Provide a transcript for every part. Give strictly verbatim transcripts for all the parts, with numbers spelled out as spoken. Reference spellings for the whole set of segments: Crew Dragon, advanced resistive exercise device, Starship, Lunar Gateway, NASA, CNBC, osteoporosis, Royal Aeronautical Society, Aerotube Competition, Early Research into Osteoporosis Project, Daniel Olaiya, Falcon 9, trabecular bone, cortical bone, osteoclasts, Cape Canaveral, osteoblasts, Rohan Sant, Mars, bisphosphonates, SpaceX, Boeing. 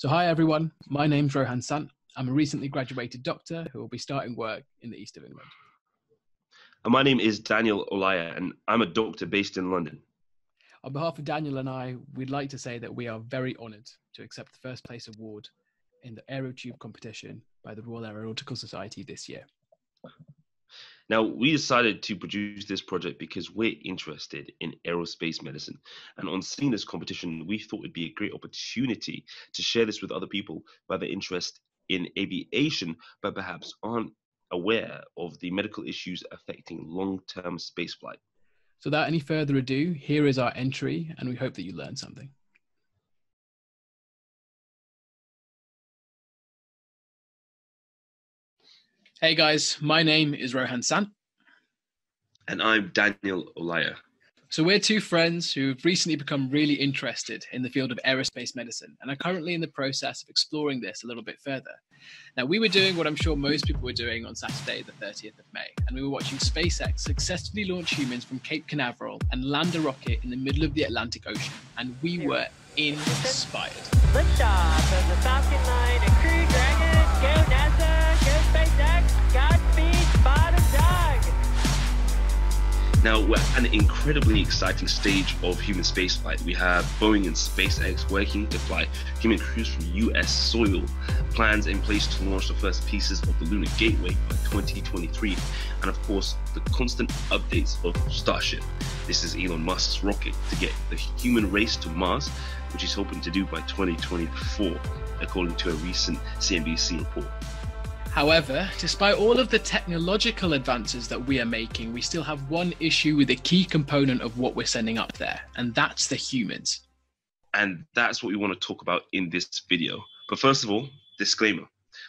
So hi everyone, my name's Rohan Sant. I'm a recently graduated doctor who will be starting work in the east of England. And my name is Daniel Olaiya, and I'm a doctor based in London. On behalf of Daniel and I, we'd like to say that we are very honoured to accept the first place award in the Aerotube Competition by the Royal Aeronautical Society this year. Now, we decided to produce this project because we're interested in aerospace medicine. And on seeing this competition, we thought it'd be a great opportunity to share this with other people by their interest in aviation, but perhaps aren't aware of the medical issues affecting long-term spaceflight. So without any further ado, here is our entry, and we hope that you learned something. Hey guys, my name is Rohan Sant. And I'm Daniel Olaiya. So we're two friends who've recently become really interested in the field of aerospace medicine and are currently in the process of exploring this a little bit further. Now, we were doing what I'm sure most people were doing on Saturday, the thirtieth of May, and we were watching SpaceX successfully launch humans from Cape Canaveral and land a rocket in the middle of the Atlantic Ocean, and we were inspired. Liftoff of the Falcon nine and Crew Dragon. Go NASA, go SpaceX, Godspeed, bottom dog. Now, we're at an incredibly exciting stage of human spaceflight. We have Boeing and SpaceX working to fly human crews from U S soil, plans in place to launch the first pieces of the Lunar Gateway by twenty twenty-three, and of course, the constant updates of Starship. This is Elon Musk's rocket to get the human race to Mars, which he's hoping to do by twenty twenty-four, according to a recent C N B C report. However, despite all of the technological advances that we are making, we still have one issue with a key component of what we're sending up there, and that's the humans. And that's what we want to talk about in this video. But first of all, disclaimer.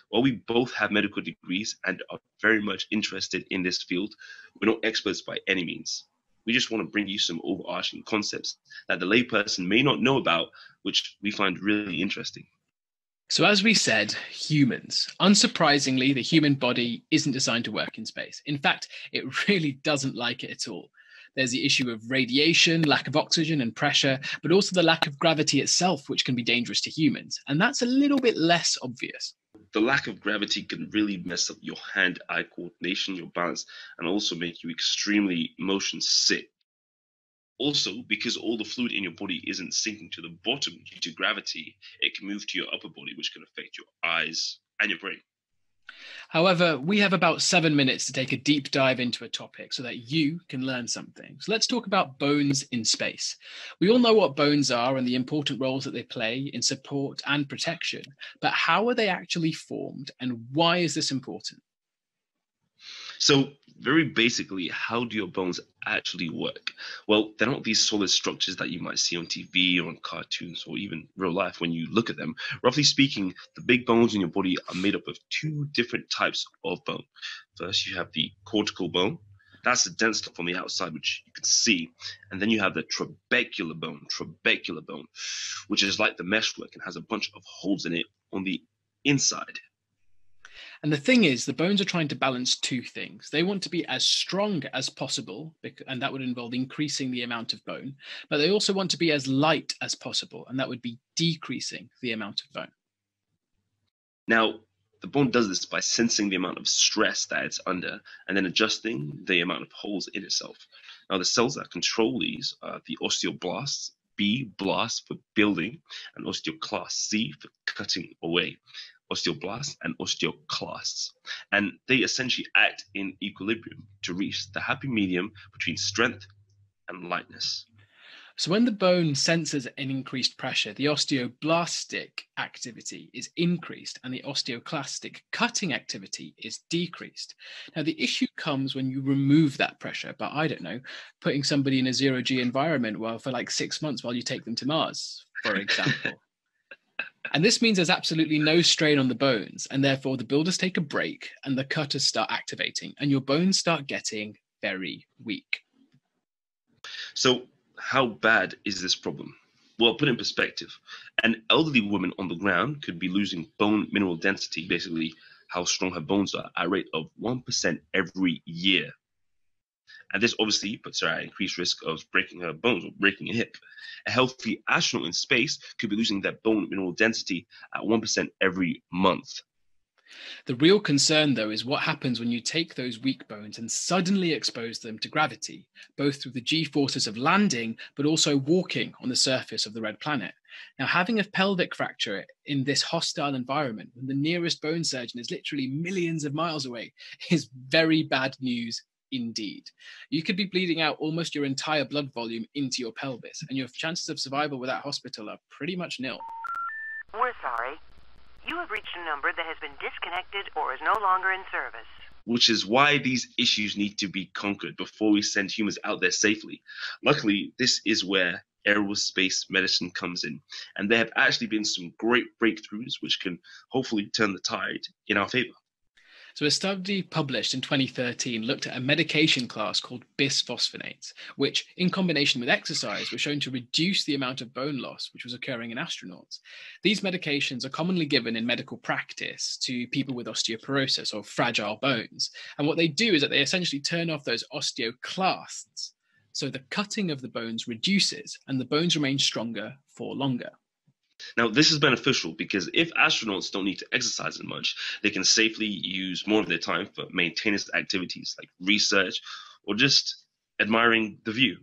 While we both have medical degrees and are very much interested in this field, we're not experts by any means. We just want to bring you some overarching concepts that the layperson may not know about, which we find really interesting. So as we said, humans. Unsurprisingly, the human body isn't designed to work in space. In fact, it really doesn't like it at all. There's the issue of radiation, lack of oxygen and pressure, but also the lack of gravity itself, which can be dangerous to humans. And that's a little bit less obvious. The lack of gravity can really mess up your hand-eye coordination, your balance, and also make you extremely motion sick. Also, because all the fluid in your body isn't sinking to the bottom due to gravity, it can move to your upper body, which can affect your eyes and your brain. However, we have about seven minutes to take a deep dive into a topic so that you can learn something. So let's talk about bones in space. We all know what bones are and the important roles that they play in support and protection, but how are they actually formed and why is this important? So very basically, how do your bones actually work? Well, they're not these solid structures that you might see on T V or on cartoons or even real life when you look at them. Roughly speaking, the big bones in your body are made up of two different types of bone. First, you have the cortical bone. That's the dense stuff on the outside, which you can see. And then you have the trabecular bone, trabecular bone, which is like the meshwork and has a bunch of holes in it on the inside. And the thing is, the bones are trying to balance two things. They want to be as strong as possible, and that would involve increasing the amount of bone, but they also want to be as light as possible, and that would be decreasing the amount of bone. Now, the bone does this by sensing the amount of stress that it's under and then adjusting the amount of holes in itself. Now, the cells that control these are the osteoblasts, B, blast for building, and osteoclasts, C, for cutting away. Osteoblasts and osteoclasts, and they essentially act in equilibrium to reach the happy medium between strength and lightness. So when the bone senses an increased pressure, the osteoblastic activity is increased and the osteoclastic cutting activity is decreased. Now, the issue comes when you remove that pressure, but I don't know, putting somebody in a zero-G environment well, for like six months while you take them to Mars, for example. And this means there's absolutely no strain on the bones, and therefore the builders take a break and the cutters start activating and your bones start getting very weak. So how bad is this problem? Well, put in perspective, an elderly woman on the ground could be losing bone mineral density, basically how strong her bones are, at a rate of one percent every year. And this obviously puts her at increased risk of breaking her bones or breaking a hip. A healthy astronaut in space could be losing their bone mineral density at one percent every month. The real concern, though, is what happens when you take those weak bones and suddenly expose them to gravity, both through the G-forces of landing, but also walking on the surface of the red planet. Now, having a pelvic fracture in this hostile environment, when the nearest bone surgeon is literally millions of miles away, is very bad news indeed. You could be bleeding out almost your entire blood volume into your pelvis, and your chances of survival without hospital are pretty much nil. We're sorry. You have reached a number that has been disconnected or is no longer in service. Which is why these issues need to be conquered before we send humans out there safely. Luckily, this is where aerospace medicine comes in. And there have actually been some great breakthroughs which can hopefully turn the tide in our favor. So a study published in twenty thirteen looked at a medication class called bisphosphonates, which in combination with exercise was shown to reduce the amount of bone loss which was occurring in astronauts. These medications are commonly given in medical practice to people with osteoporosis or fragile bones. And what they do is that they essentially turn off those osteoclasts. So the cutting of the bones reduces and the bones remain stronger for longer. Now, this is beneficial because if astronauts don't need to exercise as much, they can safely use more of their time for maintenance activities like research or just admiring the view.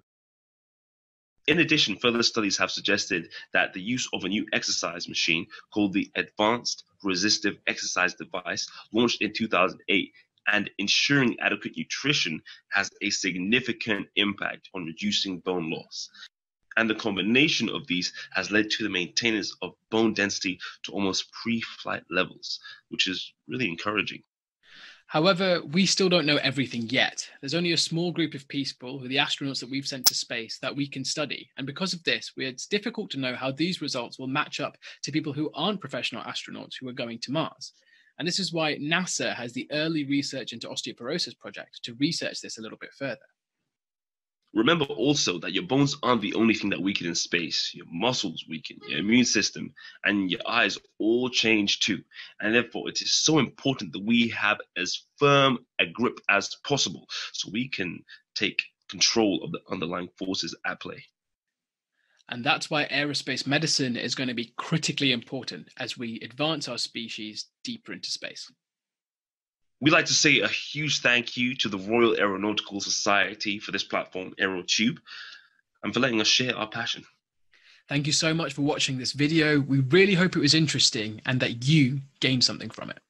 In addition, further studies have suggested that the use of a new exercise machine called the advanced resistive exercise device, launched in two thousand eight, and ensuring adequate nutrition has a significant impact on reducing bone loss. And the combination of these has led to the maintenance of bone density to almost pre-flight levels, which is really encouraging. However, we still don't know everything yet. There's only a small group of people, who are the astronauts that we've sent to space, that we can study. And because of this, it's difficult to know how these results will match up to people who aren't professional astronauts who are going to Mars. And this is why NASA has the Early Research into Osteoporosis Project to research this a little bit further. Remember also that your bones aren't the only thing that weaken in space. Your muscles weaken, your immune system, and your eyes all change too. And therefore, it is so important that we have as firm a grip as possible so we can take control of the underlying forces at play. And that's why aerospace medicine is going to be critically important as we advance our species deeper into space. We'd like to say a huge thank you to the Royal Aeronautical Society for this platform, Aerotube, and for letting us share our passion. Thank you so much for watching this video. We really hope it was interesting and that you gained something from it.